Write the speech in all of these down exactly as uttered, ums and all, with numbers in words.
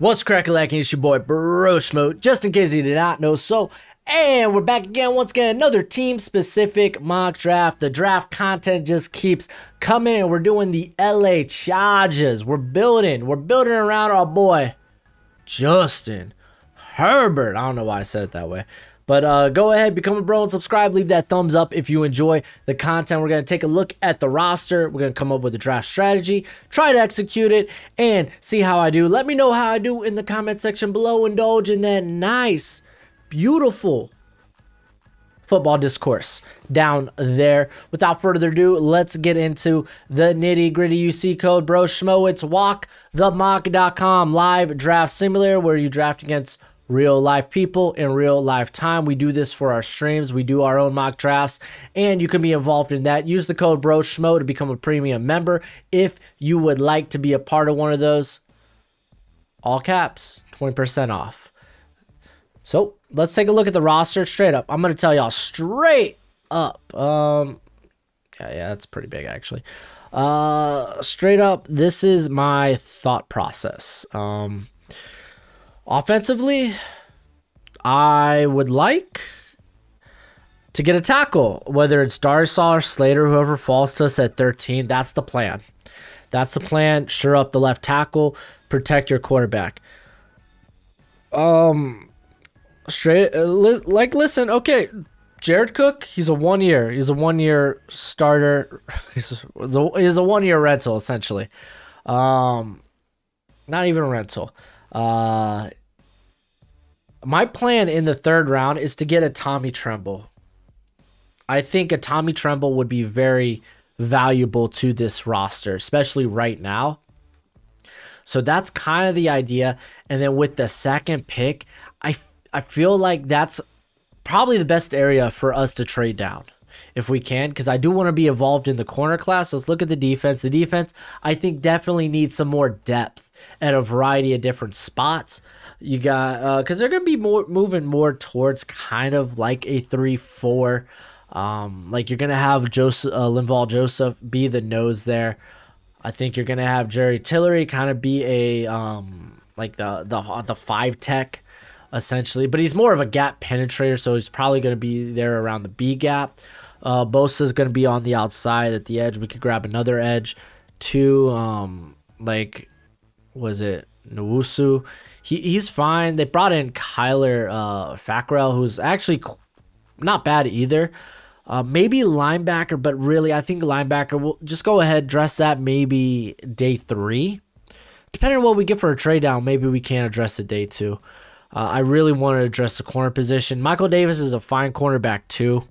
What's crackalacking? It's your boy Broshmo, just in case you did not know so. And we're back again, once again, another team-specific mock draft. The draft content just keeps coming, and we're doing the L A Chargers. We're building, we're building around our boy, Justin Herbert. I don't know why I said it that way. But uh, go ahead, become a bro and subscribe. Leave that thumbs up if you enjoy the content. We're going to take a look at the roster. We're going to come up with a draft strategy, try to execute it, and see how I do. Let me know how I do in the comment section below. Indulge in that nice, beautiful football discourse down there. Without further ado, let's get into the nitty gritty. U C code Broshmo. It's walk the mock dot com live draft simulator where you draft against real life people in real life time. We do this for our streams. We do our own mock drafts, and you can be involved in that. Use the code Broshmo to become a premium member if you would like to be a part of one of those. All caps, twenty percent off. So let's take a look at the roster straight up. I'm going to tell y'all straight up. Um, yeah, yeah, that's pretty big actually. Uh, straight up, this is my thought process. Um, Offensively, I would like to get a tackle, whether it's Darrisaw or Slater, whoever falls to us at thirteen. That's the plan. That's the plan. Sure up the left tackle, protect your quarterback. Um, straight uh, li like listen, okay, Jared Cook, he's a one year, he's a one year starter, he's a, he's a one year rental essentially. Um, not even a rental. Uh, my plan in the third round is to get a Tommy Tremble. I think a Tommy Tremble would be very valuable to this roster, especially right now. So that's kind of the idea. And then with the second pick, I, I feel like that's probably the best area for us to trade down if we can, because I do want to be involved in the corner class. Let's look at the defense. The defense, I think, definitely needs some more depth at a variety of different spots. You got, because uh, they're going to be more moving more towards kind of like a three four. Um, like you're going to have Joseph, uh, Linval Joseph be the nose there. I think you're going to have Jerry Tillery kind of be a um, like the the the five tech essentially, but he's more of a gap penetrator, so he's probably going to be there around the B gap. Uh, Bosa's going to be on the outside at the edge. We could grab another edge to um, like, was it Nwusu? He He's fine. They brought in Kyler uh, Fackrell, who's actually not bad either. Uh, maybe linebacker, but really I think linebacker, we'll just go ahead, address that maybe day three. Depending on what we get for a trade down, maybe we can address it day two. Uh, I really want to address the corner position. Michael Davis is a fine cornerback too.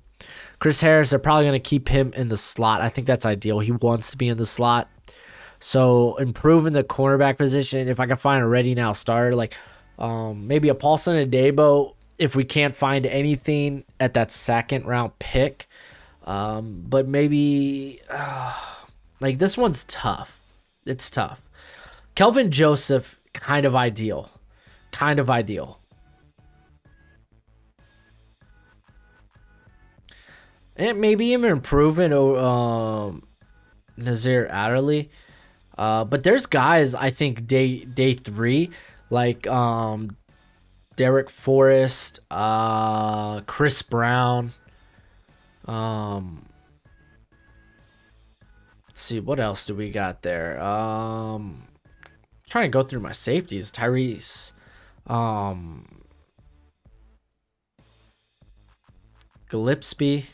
Chris Harris, they're probably going to keep him in the slot. I think that's ideal. He wants to be in the slot. So improving the cornerback position, if I can find a ready now starter, like um, maybe a Paulson Adebo, if we can't find anything at that second round pick. Um, but maybe uh, like this one's tough. It's tough. Kelvin Joseph, kind of ideal. Kind of ideal. And maybe even improving um, Nazir Adderley. Uh, but there's guys, I think, day day three, like um, Derek Forrest, uh, Chris Brown. Um, let's see, what else do we got there? Um, I'm trying to go through my safeties. Tyrese. Um, Glipsby.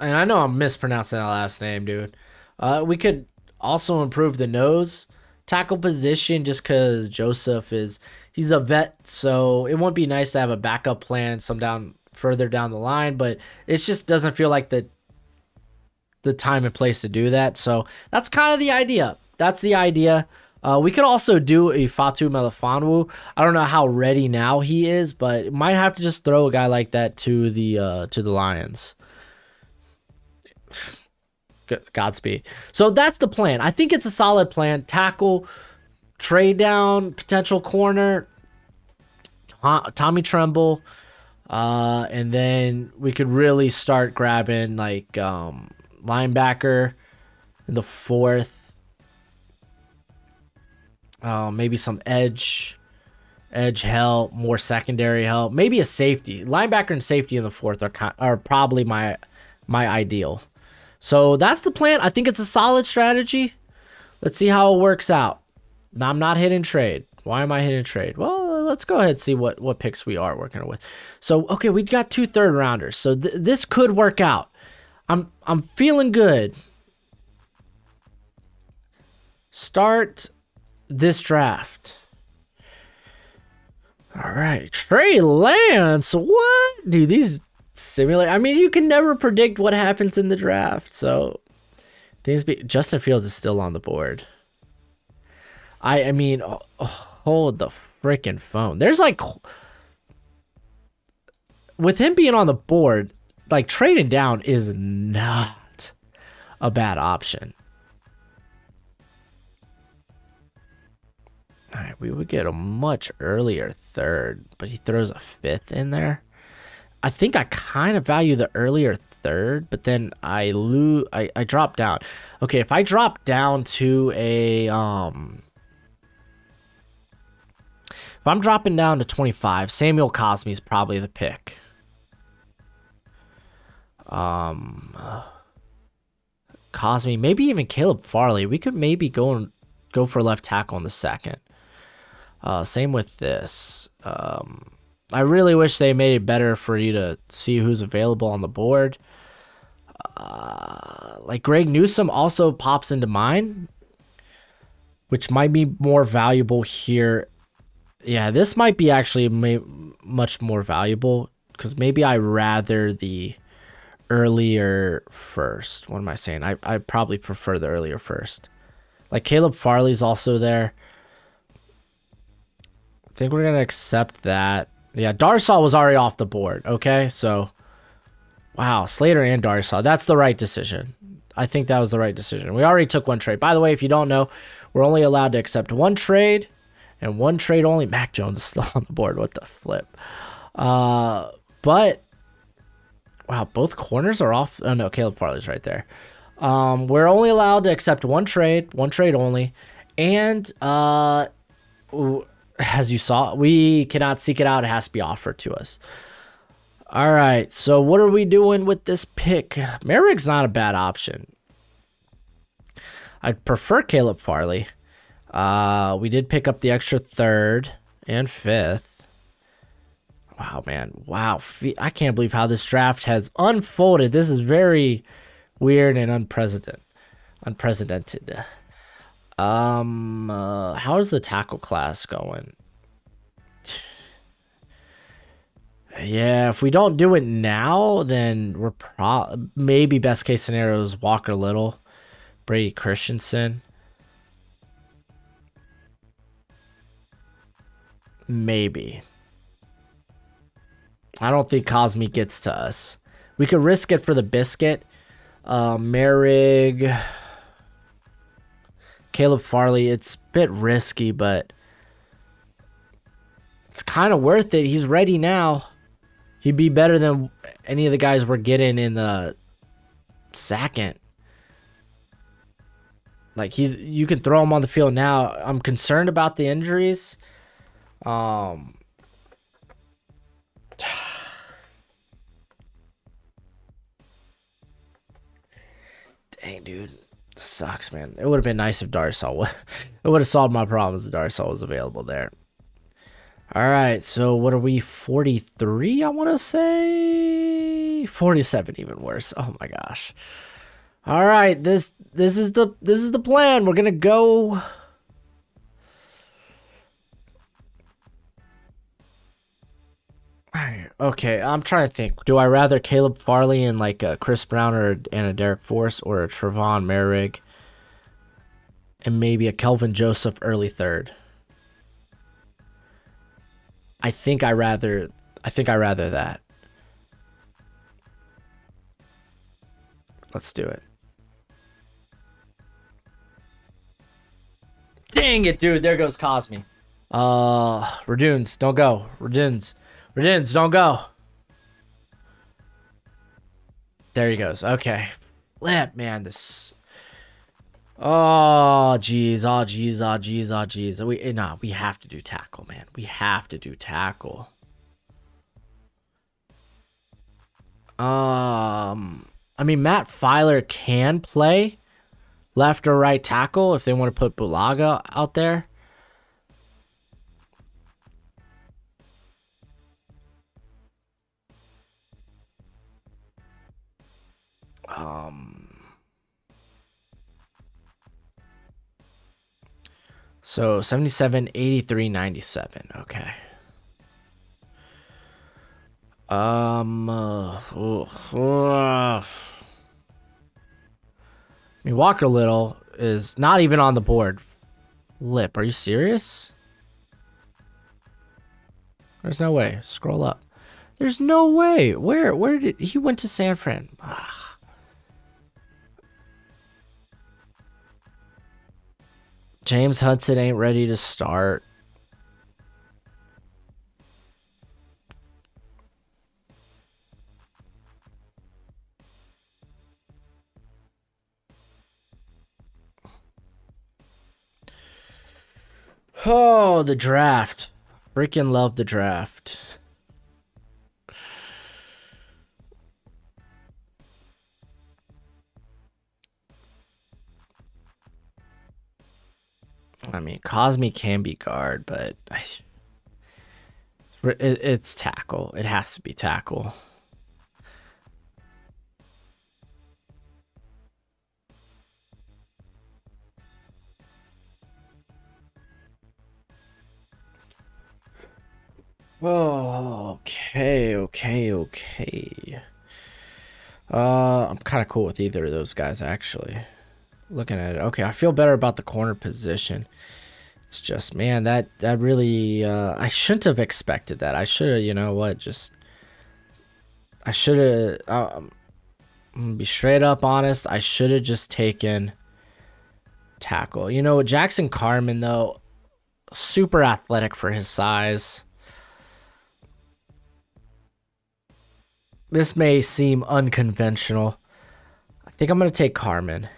And I know I'm mispronouncing that last name, dude. Uh, we could also improve the nose tackle position just because Joseph is, he's a vet. So it won't be nice to have a backup plan some down further down the line, but it just doesn't feel like the, the time and place to do that. So that's kind of the idea. That's the idea. Uh, we could also do a Fatu Melifonwu. I don't know how ready now he is, but might have to just throw a guy like that to the, uh, to the Lions. Godspeed. So that's the plan. I think it's a solid plan. Tackle, trade down, potential corner, Tommy Tremble, uh, and then we could really start grabbing like um, linebacker in the fourth. Uh, maybe some edge. edge help, more secondary help, maybe a safety. Linebacker and safety in the fourth are are probably my my ideal. So that's the plan. I think it's a solid strategy. Let's see how it works out. Now, I'm not hitting trade. Why am I hitting trade? Well, let's go ahead and see what, what picks we are working with. So, okay, we've got two third rounders. So th this could work out. I'm I'm feeling good. Start this draft. All right, Trey Lance. What? Dude, these simulate. I mean, you can never predict what happens in the draft. So things be Justin Fields is still on the board. I I mean, oh, oh, hold the freaking phone. There's like, with him being on the board, like trading down is not a bad option. All right, we would get a much earlier third, but he throws a fifth in there. I think I kind of value the earlier third, but then I lose. I, I drop down. Okay, if I drop down to a um. If I'm dropping down to twenty-five, Samuel Cosmi is probably the pick. Um, uh, Cosmi, maybe even Caleb Farley. We could maybe go and go for left tackle in the second. Uh, same with this. Um, I really wish they made it better for you to see who's available on the board. Uh, like Greg Newsome also pops into mind, which might be more valuable here. Yeah, this might be actually may much more valuable because maybe I rather the earlier first. What am I saying? I, I probably prefer the earlier first. Like Caleb Farley's also there. I think we're going to accept that. Yeah, Darrisaw was already off the board. Okay, so wow, Slater and Darrisaw. That's the right decision. I think that was the right decision. We already took one trade. By the way, if you don't know, we're only allowed to accept one trade and one trade only. Mac Jones is still on the board. What the flip? Uh, but, wow, both corners are off. Oh, no, Caleb Farley's right there. Um, we're only allowed to accept one trade, one trade only. And uh, as you saw, we cannot seek it out. It has to be offered to us. All right, so what are we doing with this pick? Merrick's not a bad option. I'd prefer Caleb Farley. Uh, we did pick up the extra third and fifth. Wow, man. Wow. I can't believe how this draft has unfolded. This is very weird and unprecedented. Unprecedented. Um, uh, how is the tackle class going? Yeah, if we don't do it now, then we're pro maybe best case scenario is Walker Little, Brady Christensen. Maybe. I don't think Cosmi gets to us. We could risk it for the biscuit. Uh, Merrick, Caleb Farley. It's a bit risky, but it's kind of worth it. He's ready now. He'd be better than any of the guys we're getting in the second. Like he's, you can throw him on the field now. I'm concerned about the injuries. Um. Dang, dude, this sucks, man. It would have been nice if Darrisaw would. It would have solved my problems if Darrisaw was available there. All right, so what are we? forty-three, I want to say forty-seven, even worse. Oh my gosh. All right, this this is the this is the plan. We're gonna go. Okay, I'm trying to think. Do I rather Caleb Farley and like a Chris Brown or and a Derek Forrest or a Trevon Moehrig and maybe a Kelvin Joseph early third? I think I rather. I think I rather that. Let's do it. Dang it, dude! There goes Cosmi. Uh, Radunes, don't go, Radunes. Redins, don't go. There he goes. Okay. Flip, man. This Oh, geez. Oh, geez. Oh, geez. Oh, geez. We, nah, we have to do tackle, man. We have to do tackle. Um, I mean, Matt Filer can play left or right tackle if they want to put Bulaga out there. Um... So, seventy-seven, eighty-three, ninety-seven. Okay. Um, uh, oh, oh. I mean, Walker Little is not even on the board. Lip, are you serious? There's no way. Scroll up. There's no way. Where? Where did... He went to San Fran. Ugh. James Hudson ain't ready to start. Oh, the draft. Freaking love the draft. I mean, Cosmi can be guard, but I, it's, it, it's tackle. It has to be tackle. Oh, okay, okay, okay. Uh, I'm kind of cool with either of those guys, actually. Looking at it. Okay, I feel better about the corner position. It's just, man, that that really uh I shouldn't have expected that. I should have, you know what, just I should have um I'm gonna be straight up honest, I should have just taken tackle. You know, Jackson Carman though, super athletic for his size. This may seem unconventional. I think I'm gonna take Carman.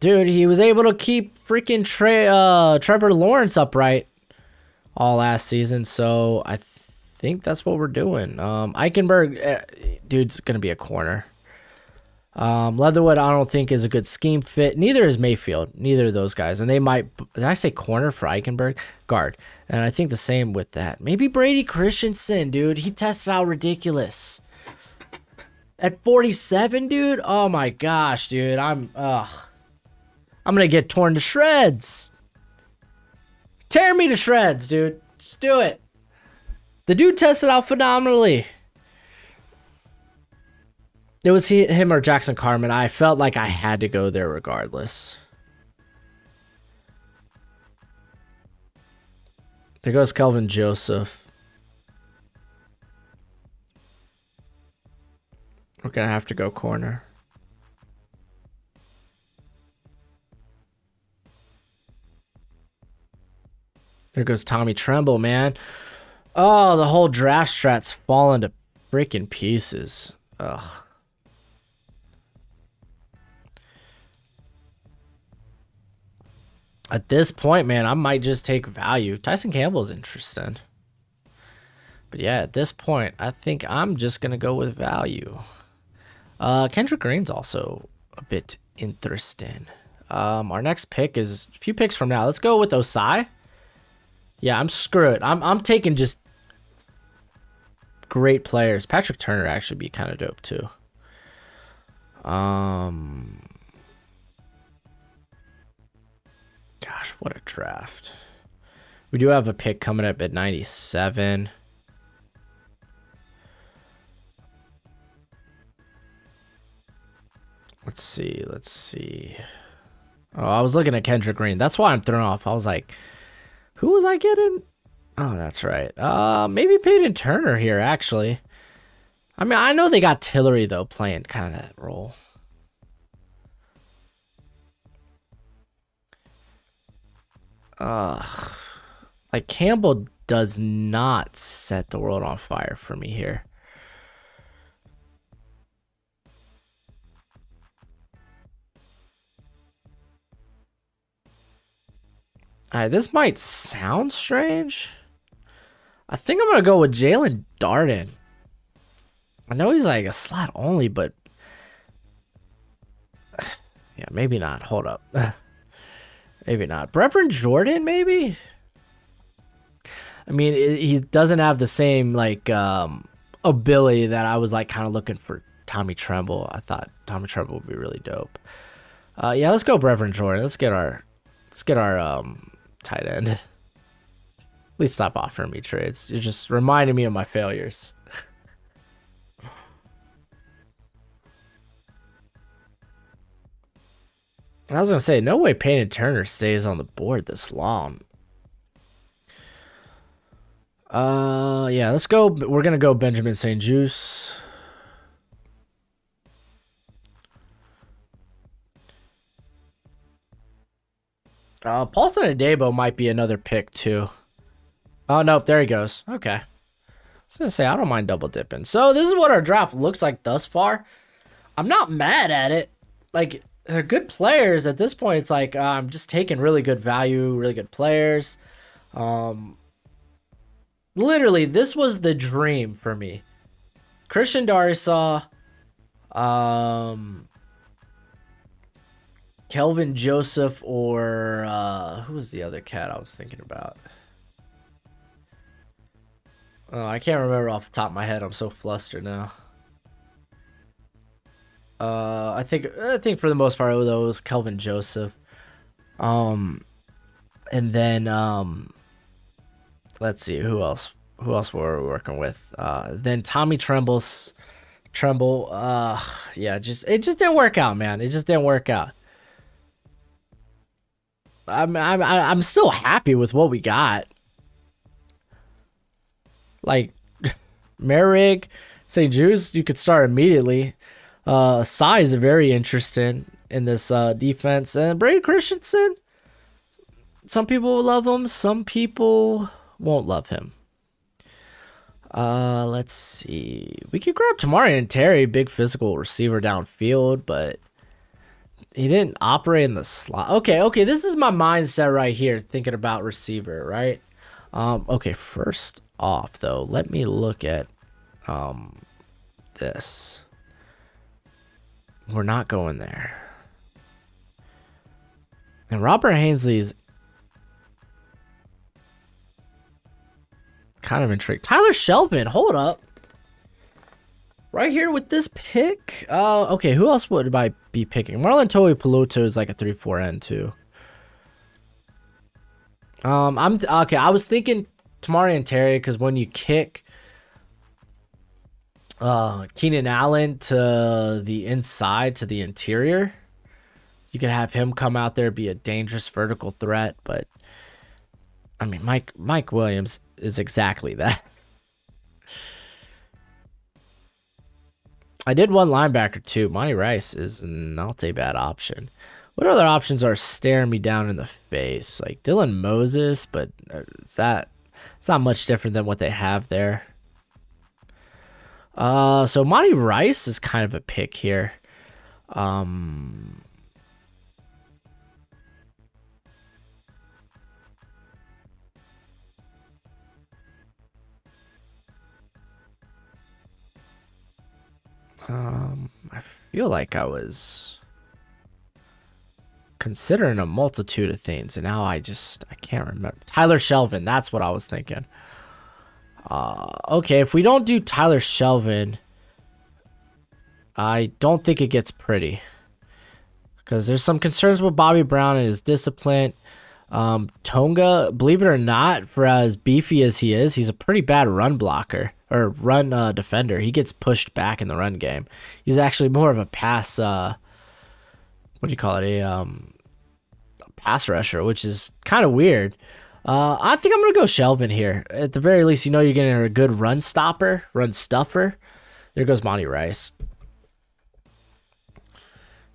Dude, he was able to keep freaking Tre uh, Trevor Lawrence upright all last season, so I th think that's what we're doing. Um, Eichenberg, eh, dude's going to be a corner. Um, Leatherwood, I don't think, is a good scheme fit. Neither is Mayfield. Neither of those guys. And they might... Did I say corner for Eichenberg? Guard. And I think the same with that. Maybe Brady Christensen, dude. He tested out ridiculous. At forty-seven, dude? Oh, my gosh, dude. I'm... Ugh. I'm going to get torn to shreds. Tear me to shreds, dude. Just do it. The dude tested out phenomenally. It was he, him or Jackson Carman. I felt like I had to go there regardless. There goes Kelvin Joseph. We're going to have to go corner. There goes Tommy Tremble, man. Oh, the whole draft strat's fallen to freaking pieces. Ugh. At this point, man, I might just take value. Tyson Campbell's interesting. But yeah, at this point, I think I'm just going to go with value. Uh, Kendrick Green's also a bit interesting. Um, our next pick is a few picks from now. Let's go with Ossai. Yeah, I'm screwed. I'm I'm taking just great players. Patrick Turner actually be kind of dope too. Um, gosh, what a draft. We do have a pick coming up at ninety-seven. Let's see. Let's see. Oh, I was looking at Kendrick Green. That's why I'm thrown off. I was like. Who was I getting? Oh, that's right. Uh, maybe Peyton Turner here, actually. I mean, I know they got Tillery, though, playing kind of that role. Ugh. Like, Campbell does not set the world on fire for me here. Alright, this might sound strange. I think I'm going to go with Jalen Darden. I know he's like a slot only, but... yeah, maybe not. Hold up. Maybe not. Brevin Jordan, maybe? I mean, it, he doesn't have the same, like, um, ability that I was, like, kind of looking for Tommy Tremble. I thought Tommy Tremble would be really dope. Uh, yeah, let's go Brevin Jordan. Let's get our, let's get our um, tight end. Please stop offering me trades. You're just reminding me of my failures. I was going to say, no way Peyton Turner stays on the board this long. Uh, yeah, let's go. We're going to go Benjamin Saint-Juste. Uh, Paulson Adebo might be another pick, too. Oh, nope. There he goes. Okay. I was going to say, I don't mind double dipping. So, this is what our draft looks like thus far. I'm not mad at it. Like, they're good players at this point. It's like, uh, I'm just taking really good value, really good players. Um... Literally, this was the dream for me. Christian Darrisaw, um, Kelvin Joseph, or uh, who was the other cat I was thinking about? Oh, I can't remember off the top of my head. I'm so flustered now. Uh, I think I think for the most part though it was Kelvin Joseph, um, and then um. Let's see who else. Who else were we working with? Uh, then Tommy Tremble's Tremble. Uh, yeah, just it just didn't work out, man. It just didn't work out. I'm I'm I'm still happy with what we got. Like Merrick, Saint-Juste, you could start immediately. Uh, Ossai is very interesting in this uh, defense, and Brady Christensen. Some people love him. Some people won't love him. Uh, let's see. We could grab Tamari Terry, big physical receiver downfield, but he didn't operate in the slot. Okay, okay, this is my mindset right here, thinking about receiver, right? Um, okay, first off, though, let me look at um, this. We're not going there. And Robert Hainsley's kind of intrigued. Tyler Shelvin, hold up. Right here with this pick. Uh, okay, who else would I be picking? Marlon Toi-Peluto is like a three four end too. Um, I'm okay. I was thinking Tamari Terry because when you kick uh, Keenan Allen to the inside to the interior, you could have him come out there be a dangerous vertical threat, but. I mean, Mike Mike Williams is exactly that. I did one linebacker too. Monty Rice is not a bad option. What other options are staring me down in the face? Like Dylan Moses, but it's that it's not much different than what they have there. Uh, so Monty Rice is kind of a pick here. Um. Um, I feel like I was considering a multitude of things, and now I just, I can't remember. Tyler Shelvin, that's what I was thinking. Uh, okay, if we don't do Tyler Shelvin, I don't think it gets pretty. Because there's some concerns with Bobby Brown and his discipline. Um, Tonga, believe it or not, for as beefy as he is, he's a pretty bad run blocker. Or run uh, defender. He gets pushed back in the run game. He's actually more of a pass. Uh, what do you call it? A, um, a pass rusher, which is kind of weird. Uh, I think I'm gonna go Shelvin here. At the very least, you know you're getting a good run stopper, run stuffer. There goes Monty Rice.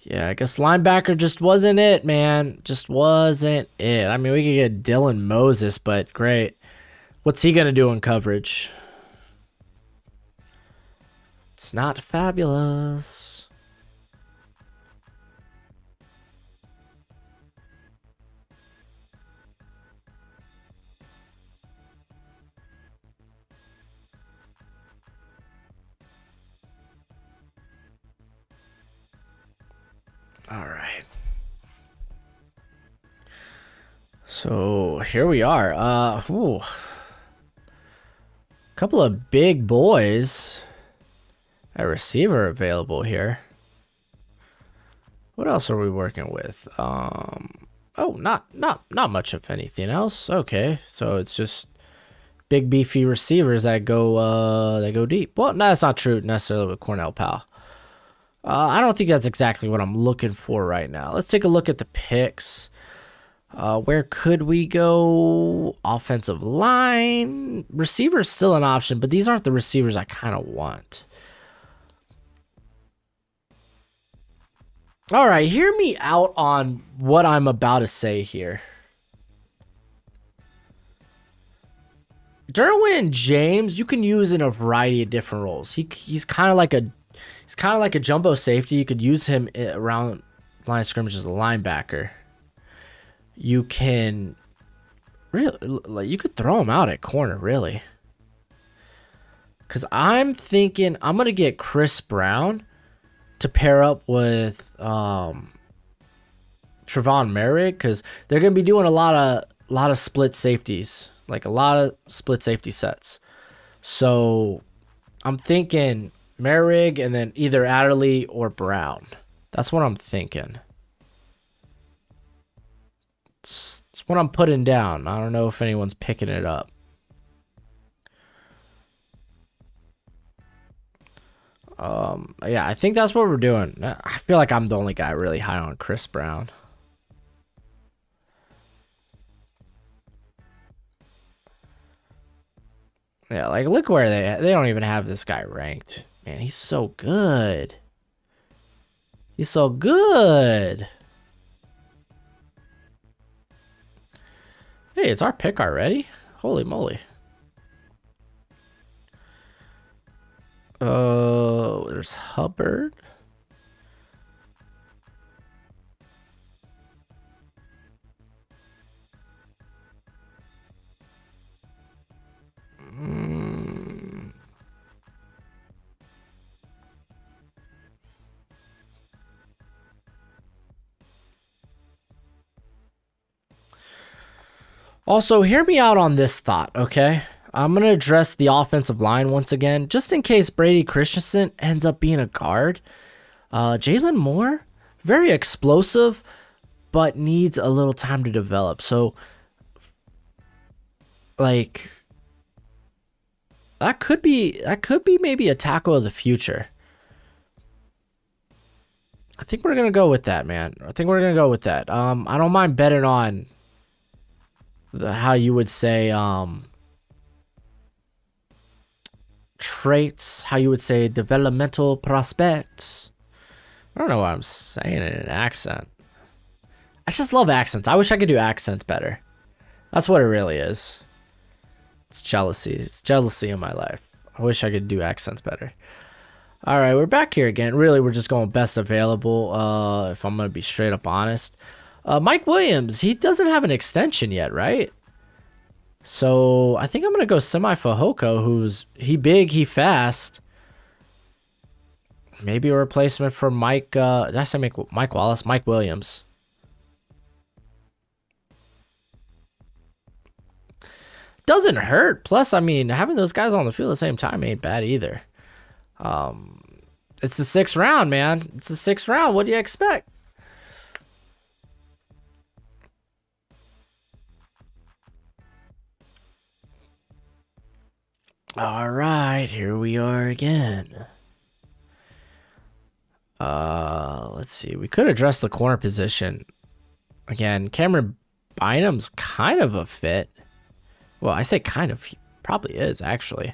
Yeah, I guess linebacker just wasn't it, man. Just wasn't it. I mean, we could get Dylan Moses, but great. What's he gonna do in coverage? It's not fabulous. All right. So here we are. Uh, ooh. Couple of big boys at receiver available here. What else are we working with? Um, oh, not not not much of anything else. Okay, so it's just big beefy receivers that go uh, that go deep. Well, no, that's not true necessarily with Cornell Powell. Uh, I don't think that's exactly what I'm looking for right now. Let's take a look at the picks. Uh, where could we go? Offensive line. Receiver is still an option, but these aren't the receivers I kind of want. All right, hear me out on what I'm about to say here. Derwin James, you can use in a variety of different roles. He he's kind of like a he's kind of like a jumbo safety. You could use him around line of scrimmage as a linebacker. You can really like you could throw him out at corner, really. Cause I'm thinking I'm gonna get Chris Brown to pair up with um, Trevon Moehrig, because they're gonna be doing a lot of lot of split safeties, like a lot of split safety sets. So I'm thinking Merrick and then either Adderley or Brown. That's what I'm thinking. It's, it's what I'm putting down. I don't know if anyone's picking it up. Um, yeah, I think that's what we're doing. I feel like I'm the only guy really high on Chris Brown. Yeah, like look where they they don't even have this guy ranked. Man, he's so good. He's so good. Hey, it's our pick already. Holy moly. Oh, uh, there's Hubbard. Mm. Also, hear me out on this thought, okay? I'm going to address the offensive line once again, just in case Brady Christensen ends up being a guard. Uh, Jalen Moore, very explosive, but needs a little time to develop. So, like, that could be that could be maybe a tackle of the future. I think we're going to go with that, man. I think we're going to go with that. Um, I don't mind betting on the, how you would say... Um, traits, how you would say developmental prospects. I don't know why I'm saying it in an accent. I just love accents. I wish I could do accents better. That's what it really is. It's jealousy. It's jealousy in my life. I wish I could do accents better. All right, we're back here again. Really, we're just going best available, uh, if I'm going to be straight up honest. Uh, Mike Williams, he doesn't have an extension yet, right? So I think I'm gonna go Semi Fehoko, who's he big, he fast. Maybe a replacement for Mike. Uh, did I say Mike, Mike Wallace? Mike Williams. Doesn't hurt. Plus, I mean, having those guys on the field at the same time ain't bad either. Um, it's the sixth round, man. It's the sixth round. What do you expect? All right, here we are again. Uh, let's see. We could address the corner position. Again, Cameron Bynum's kind of a fit. Well, I say kind of. He probably is, actually.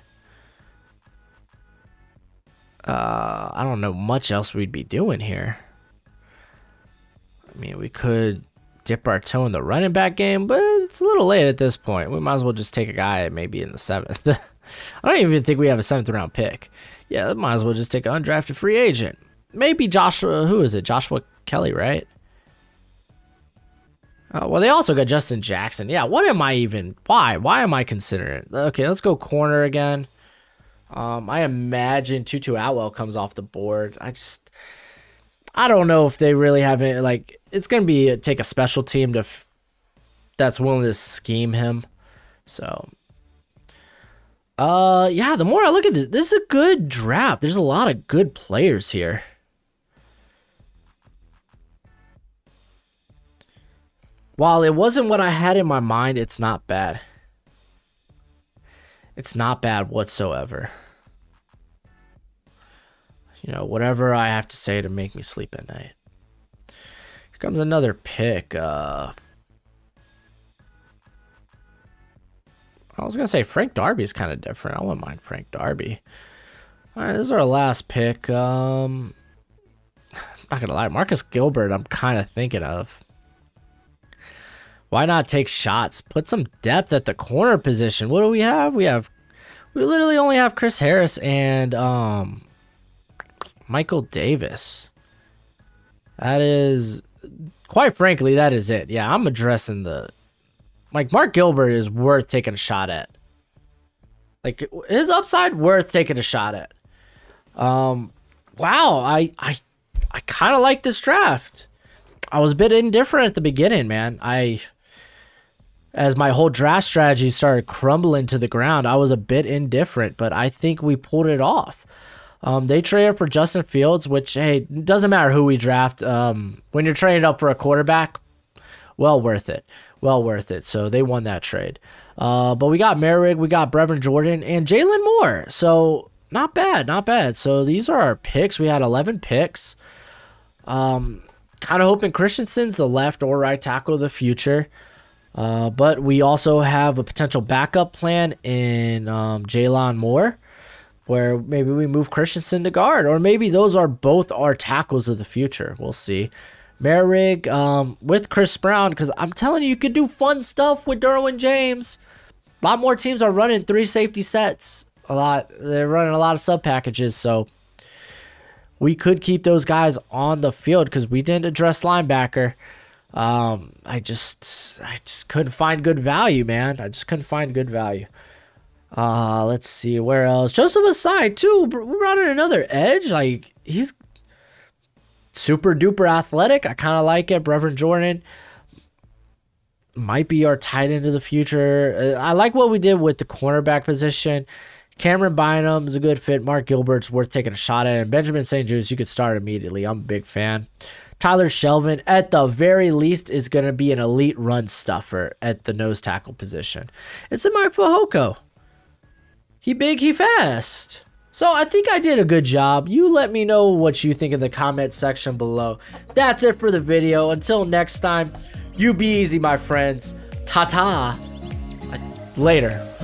Uh, I don't know much else we'd be doing here. I mean, we could dip our toe in the running back game, but it's a little late at this point. We might as well just take a guy maybe in the seventh. I don't even think we have a seventh round pick. Yeah, might as well just take an undrafted free agent. Maybe Joshua, who is it? Joshua Kelly, right? Uh, well, they also got Justin Jackson. Yeah, what am I even? Why? Why am I considering it? Okay, let's go corner again. Um, I imagine Tutu Atwell comes off the board. I just, I don't know if they really have it. Like, it's going to be a, take a special team to f that's willing to scheme him. So, uh, yeah, the more I look at this, this is a good draft. There's a lot of good players here. While it wasn't what I had in my mind, it's not bad. It's not bad whatsoever. You know, whatever I have to say to make me sleep at night. Here comes another pick. Uh, I was going to say Frank Darby's kind of different. I wouldn't mind Frank Darby. All right, this is our last pick. Um, I'm not going to lie. Marcus Gilbert, I'm kind of thinking of. Why not take shots? Put some depth at the corner position. What do we have? We have, we literally only have Chris Harris and um, Michael Davis. That is, quite frankly, that is it. Yeah, I'm addressing the, like, Mark Gilbert is worth taking a shot at. Like, his upside worth taking a shot at. Um, wow, I I I kind of like this draft. I was a bit indifferent at the beginning, man. I. As my whole draft strategy started crumbling to the ground, I was a bit indifferent, but I think we pulled it off. Um, they traded for Justin Fields, which, hey, doesn't matter who we draft. Um, when you're trading up for a quarterback, well worth it. Well worth it. So they won that trade. Uh, but we got Merrick, we got Brevin Jordan, and Jalen Moore. So not bad, not bad. So these are our picks. We had eleven picks. Um, kind of hoping Christensen's the left or right tackle of the future. Uh, but we also have a potential backup plan in um, Jalen Moore, where maybe we move Christensen to guard, or maybe those are both our tackles of the future. We'll see. Merrick um, with Chris Brown, because I'm telling you, you could do fun stuff with Derwin James. A lot more teams are running three safety sets. A lot. They're running a lot of sub packages, so we could keep those guys on the field because we didn't address linebacker. Um, I just, I just couldn't find good value, man. I just couldn't find good value. Uh, let's see where else. Joseph Ossai too. We brought in another edge. Like, he's super duper athletic. I kind of like it. Brevin Jordan might be our tight end of the future. I like what we did with the cornerback position. Cameron Bynum is a good fit. Mark Gilbert's worth taking a shot at. And Benjamin Saint-Juste, you could start immediately. I'm a big fan. Tyler Shelvin, at the very least, is going to be an elite run stuffer at the nose tackle position. And Samai Fehoko. He big, he fast. So I think I did a good job. You let me know what you think in the comment section below. That's it for the video. Until next time, you be easy, my friends. Ta-ta. Later.